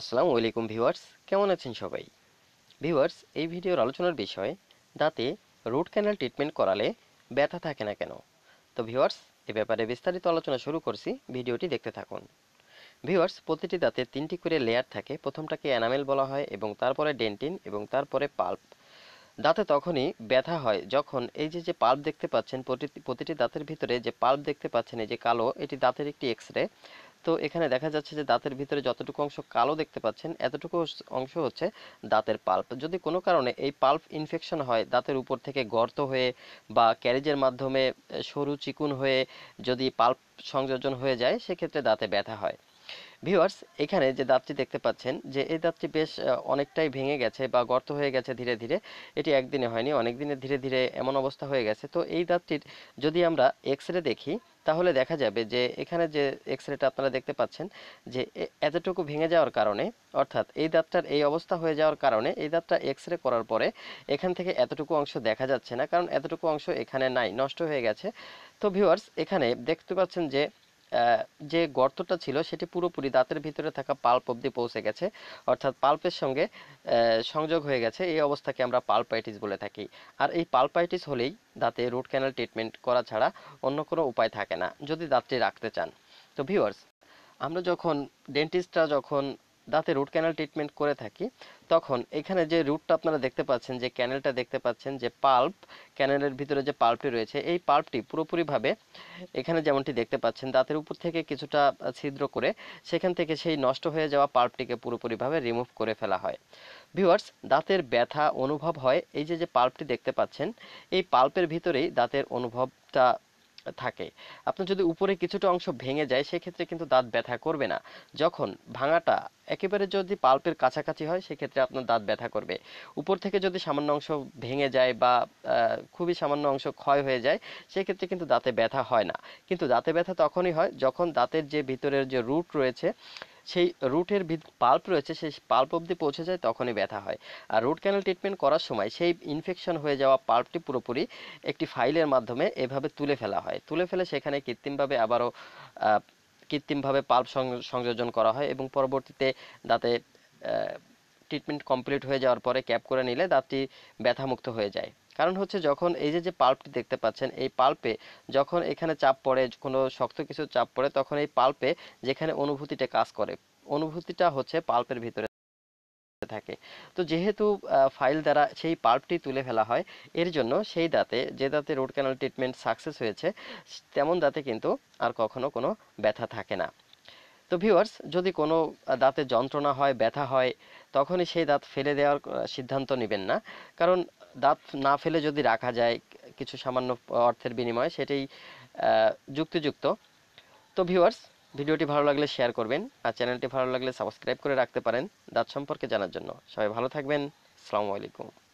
আসসালামু আলাইকুম ভিউয়ার্স, কেমন আছেন সবাই? ভিউয়ার্স, এই ভিডিওর আলোচনার বিষয় দাঁতে রুট ক্যানেল ট্রিটমেন্ট করালে ব্যথা থাকে না কেন। তো ভিউয়ার্স, এ ব্যাপারে বিস্তারিত আলোচনা শুরু করছি, ভিডিওটি দেখতে থাকুন। ভিউয়ার্স, প্রতিটি দাঁতে তিনটি করে লেয়ার থাকে। প্রথমটাকে এনামেল বলা হয় এবং তারপরে ডেন্টিন এবং তারপরে পাল্প। দাঁতে তখনই ব্যথা হয় যখন এই যে পাল্প দেখতে পাচ্ছেন, প্রতিটি দাঁতের ভিতরে যে পাল্প দেখতে পাচ্ছেন, এই যে কালো, এটি দাঁতের একটি এক্সরে। তো এখানে দেখা যাচ্ছে যে দাঁতের ভিতরে যতটুকু অংশ কালো দেখতে পাচ্ছেন, এতটুকু অংশ হচ্ছে দাঁতের পাল্প। যদি কোনো কারণে এই পাল্প ইনফেকশন হয়, দাঁতের উপর থেকে গর্ত হয়ে বা ক্যারেজের মাধ্যমে সরু চিকুন হয়ে যদি পাল্প সংযোজন হয়ে যায়, সেক্ষেত্রে দাঁতে ব্যথা হয়। ভিউয়ার্স, এখানে যে দাঁতটি দেখতে পাচ্ছেন, যে এই দাঁতটি বেশ অনেকটাই ভেঙে গেছে বা গর্ত হয়ে গেছে ধীরে ধীরে। এটি একদিনে হয়নি, অনেক দিনে ধীরে ধীরে এমন অবস্থা হয়ে গেছে। তো এই দাঁতটির যদি আমরা এক্সরে দেখি, তাহলে দেখা যাবে যে এখানে যে এক্সরেটা আপনারা দেখতে পাচ্ছেন, যে এতটুকু ভেঙে যাওয়ার কারণে, অর্থাৎ এই দাঁতটার এই অবস্থা হয়ে যাওয়ার কারণে, এই দাঁতটা এক্সরে করার পরে এখান থেকে এতটুকু অংশ দেখা যাচ্ছে না, কারণ এতটুকু অংশ এখানে নাই, নষ্ট হয়ে গেছে। তো ভিউয়ার্স, এখানে দেখতে পাচ্ছেন যে গর্তটা ছিল সেটি পুরোপুরি দাঁতের ভিতরে থাকা পাল্প অবধি পৌঁছে গেছে, অর্থাৎ পাল্পের সঙ্গে সংযোগ হয়ে গেছে। এই অবস্থাকে আমরা পাল্পাইটিস বলে থাকি। আর এই পাল্পাইটিস হলেই দাঁতে রুট ক্যানেল ট্রিটমেন্ট করা ছাড়া অন্য কোনো উপায় থাকে না, যদি দাঁতটি রাখতে চান। তো ভিউয়ার্স, আমরা যখন ডেন্টিস্টরা দাঁতে রুট ক্যানেল ট্রিটমেন্ট করে থাকি, তখন এখানে যে রুটটা আপনারা দেখতে পাচ্ছেন, যে ক্যানেলটা দেখতে পাচ্ছেন, যে পাল্প, ক্যানেলের ভিতরে যে পাল্পটি রয়েছে, এই পাল্পটি পুরোপুরিভাবে এখানে যেমনটি দেখতে পাচ্ছেন দাঁতের উপর থেকে কিছুটা ছিদ্র করে সেখান থেকে সেই নষ্ট হয়ে যাওয়া পাল্পটিকে পুরোপুরিভাবে রিমুভ করে ফেলা হয়। ভিউয়ার্স, দাঁতের ব্যথা অনুভব হয় এই যে পাল্পটি দেখতে পাচ্ছেন, এই পাল্পের ভিতরেই দাঁতের অনুভবটা থাকে। আপনার যদি উপরে কিছুটা অংশ ভেঙে যায়, সেক্ষেত্রে কিন্তু দাঁত ব্যথা করবে না। যখন ভাঙাটা একেবারে যদি পাল্পের কাছাকাছি হয়, সেক্ষেত্রে আপনার দাঁত ব্যথা করবে। উপর থেকে যদি সামান্য অংশ ভেঙে যায় বা খুবই সামান্য অংশ ক্ষয় হয়ে যায়, সেক্ষেত্রে কিন্তু দাঁতে ব্যথা হয় না। কিন্তু দাঁতে ব্যথা তখনই হয় যখন দাঁতের যে ভিতরের যে রুট রয়েছে, সেই রুটের পাল্প রয়েছে, সেই পাল্প অবধি পৌঁছে যায়, তখনই ব্যথা হয়। আর রুট ক্যানেল ট্রিটমেন্ট করার সময় সেই ইনফেকশন হয়ে যাওয়া পাল্পটি পুরোপুরি একটি ফাইলের মাধ্যমে এভাবে তুলে ফেলা হয়। তুলে ফেলে সেখানে কৃত্রিমভাবে আবারও পাল্প সংযোজন করা হয় এবং পরবর্তীতে দাঁতে ট্রিটমেন্ট কমপ্লিট হয়ে যাওয়ার পরে ক্যাপ করে নিলে দাঁতটি ব্যথামুক্ত হয়ে যায়। কারণ হচ্ছে যখন এই যে পাল্পটি দেখতে পাচ্ছেন, এই পাল্পে যখন এখানে চাপ পড়ে, কোনো শক্ত কিছু চাপ পড়ে, তখন এই পাল্পে যেখানে অনুভূতিটা কাজ করে, অনুভূতিটা হচ্ছে পাল্পের ভিতরে থাকে। তো যেহেতু ফাইল দ্বারা সেই পাল্পটি তুলে ফেলা হয়, এর জন্য সেই দাঁতে, যে দাঁতে রুট ক্যানেল ট্রিটমেন্ট সাকসেস হয়েছে, তেমন দাঁতে কিন্তু আর কখনো কোনো ব্যথা থাকে না। তো ভিউয়ার্স, যদি কোনো দাঁতে যন্ত্রণা হয়, ব্যথা হয়, তখনই সেই দাঁত ফেলে দেওয়ার সিদ্ধান্ত নেবেন না। কারণ দাঁত না ফেলে যদি রাখা যায় কিছু সামান্য অর্থের বিনিময়ে, সেটাই যুক্তিযুক্ত। তো ভিউয়ার্স, ভিডিওটি ভালো লাগলে শেয়ার করবেন, আর চ্যানেলটি ভালো লাগলে সাবস্ক্রাইব করে রাখতে পারেন দাঁত সম্পর্কে জানার জন্য। সবাই ভালো থাকবেন। আসসালামু আলাইকুম।